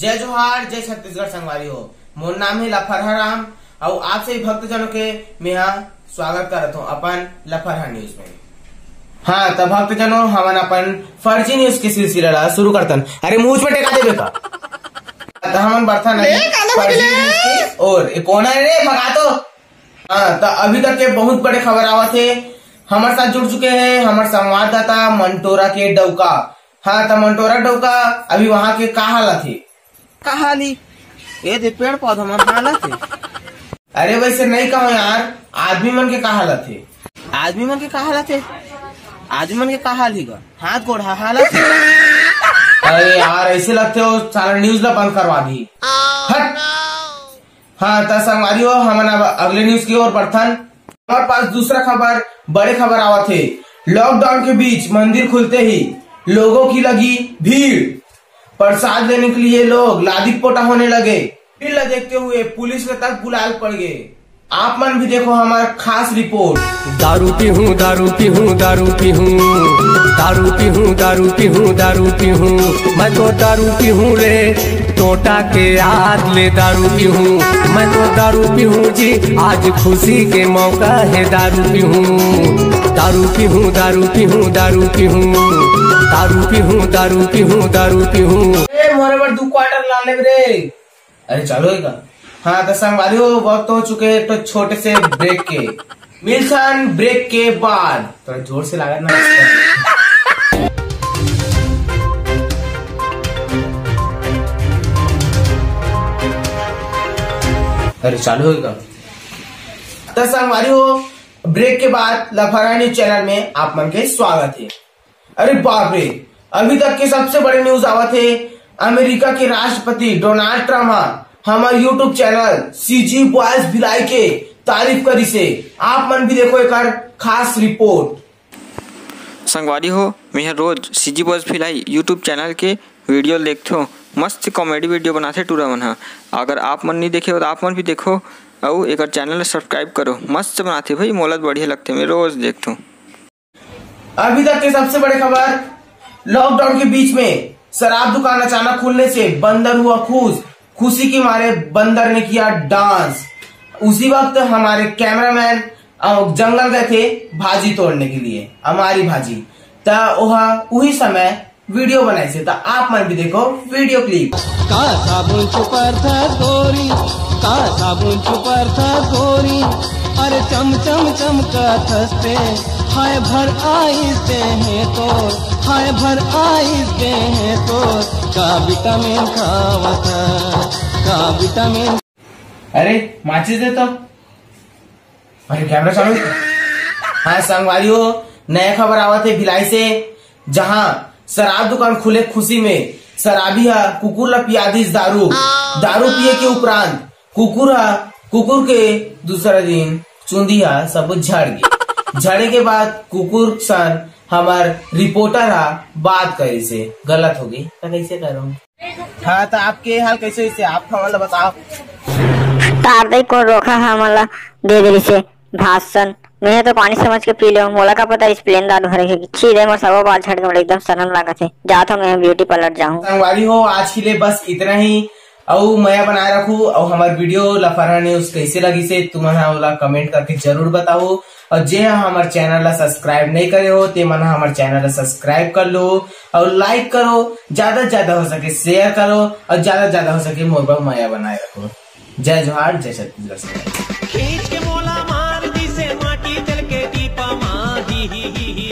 जय जोहार, जय छत्तीसगढ़ संगवारी हो। मोर नाम है लपरहा राम और आप सभी भक्तजनों के मैं स्वागत करत हूँ अपन लपरहा न्यूज में। हाँ तो भक्तजनों हमन अपन फर्जी न्यूज के सिलसिला ला शुरू करतन। अरे मुझ पे टेका देवे का तो हमन बर्थन फर्जी और कोना रे भगा तो। हाँ तो अभी तक के बहुत बड़े खबर आवत है। हमारे साथ जुड़ चुके हैं हमारे संवाददाता मंटोरा के डौका। हाँ तो मंटोरा डौका अभी वहाँ के का हालत है? कहाली ये दे पेड़ पौधा मन हालत है। अरे वैसे नहीं कहो यार, आदमी मन के का हालत है? आदमी मन के का हालत है? आदमी मन के का हाल ही हाथ गोड़ा हालत है। अरे यार ऐसे लगते हो सारा न्यूज ला बंद करवा दी। हाँ तो संगवारी हो हमन अब अगले न्यूज की ओर बढ़थन। हमारे पास दूसरा खबर बड़े खबर आवत है। लॉकडाउन के बीच मंदिर खुलते ही लोगों की लगी भीड़। प्रसाद लेने के लिए लोग लादी पोटा होने लगे। भीड़ देखते हुए पुलिस ने तक गुलाल पड़ गए। आप मन भी देखो हमारा खास रिपोर्ट। दारू पी हूँ, दारू पी हूँ, दारू पी हूँ, दारू पी हूँ, दारू पी हूँ, दारू पी हूँ, मैं तो दारू पी हूँ रे टोटा के हाथ ले, दारू पी हूँ मैं तो, दारू पी हूँ जी आज खुशी के मौका है, दारू पी हूँ, दारू पी हूँ, दारू पी हूँ, दारू पी हूँ, दारू पी हूँ, दारू पी हूँ, दारू पी हूँ, मोरे पर 2 क्वार्टर लाने रे। अरे चलो का। हाँ तो संगवारी हो वक्त हो चुके तो छोटे से ब्रेक के मिल्सन। ब्रेक के बाद थोड़ा तो जोर से लगा ना। अरे चालू होगा। तो संगवारी हो ब्रेक के बाद लपरहा न्यूज चैनल में आप मन के स्वागत है। अरे बाप रे अभी तक के सबसे बड़े न्यूज आवत है। अमेरिका के राष्ट्रपति डोनाल्ड ट्रम्प हमारे YouTube channel CG boys Bhilai के तारीफ करी से। आप मन भी देखो एक खास रिपोर्ट। संगवारी हो मैं रोज CG boys Bhilai YouTube channel के वीडियो देखते हो। मस्त कॉमेडी वीडियो बनाते टूरा मन हा। अगर आप मन नहीं देखे तो आप मन भी देखो और एक चैनल सब्सक्राइब करो। मस्त बनाते भाई, मोलत बढ़िया लगते, मैं रोज देखता हूँ। अभी तक के सबसे बड़ी खबर। लॉकडाउन के बीच में शराब दुकान अचानक खुलने से बंदर हुआ खुश। खुशी के मारे बंदर ने किया डांस। उसी वक्त हमारे कैमरामैन जंगल गए थे भाजी तोड़ने के लिए, हमारी भाजी ता ओहा उही समय वीडियो बनाए से। ता आप मन भी देखो वीडियो क्लिप। का साबुन छुपर था गोरी, का साबुन छुपर था गोरी, अरे चम चम चमका थसते, हाय भर आई से हैं तो, हाय भर आई से हैं तो, का विटामिन खावा था, का विटामिन। अरे माचिस दे तो। अरे कैमरा चालू। हाँ संगवारियों नया खबर आवत है भिलाई से, जहाँ शराब दुकान खुले खुशी में शराबी है कुकुर ला पियादिस दारू। दारू पिए के उपरांत कुकुर के दूसरा दिन चुंदिया सब झड़ गई। झड़े के बाद कुकुर सन हमार रिपोर्टर बात करी से गलत हो गई तो कैसे करो। हाँ तो आपके हाल कैसे इसे आप हमला बताओ। तारदे को रोका हमला दे दे से भाषण मैं तो पानी समझ के पी ले। मोला का पता स्प्लेन दारू भरे के छीरे में सब बाल झड़ के एकदम सनम लागत है। जात हो मैं ब्यूटी पार्लर जाऊं। संगवारी हो आज के लिए बस इतना ही। और मैं बनाए रखू और हमारे वीडियो लपरहा न्यूज कैसे लगी से तुम्हारा ओला कमेंट करके जरूर बताओ। और जे हमारे चैनल ला सब्सक्राइब नहीं करे हो ते मन हमारे चैनल ला सब्सक्राइब कर लो और लाइक करो, ज्यादा से ज्यादा हो सके शेयर करो और ज्यादा से ज्यादा हो सके मोर पर माया बनाए रखो। जय जोहार, जय छत्तीसगढ़।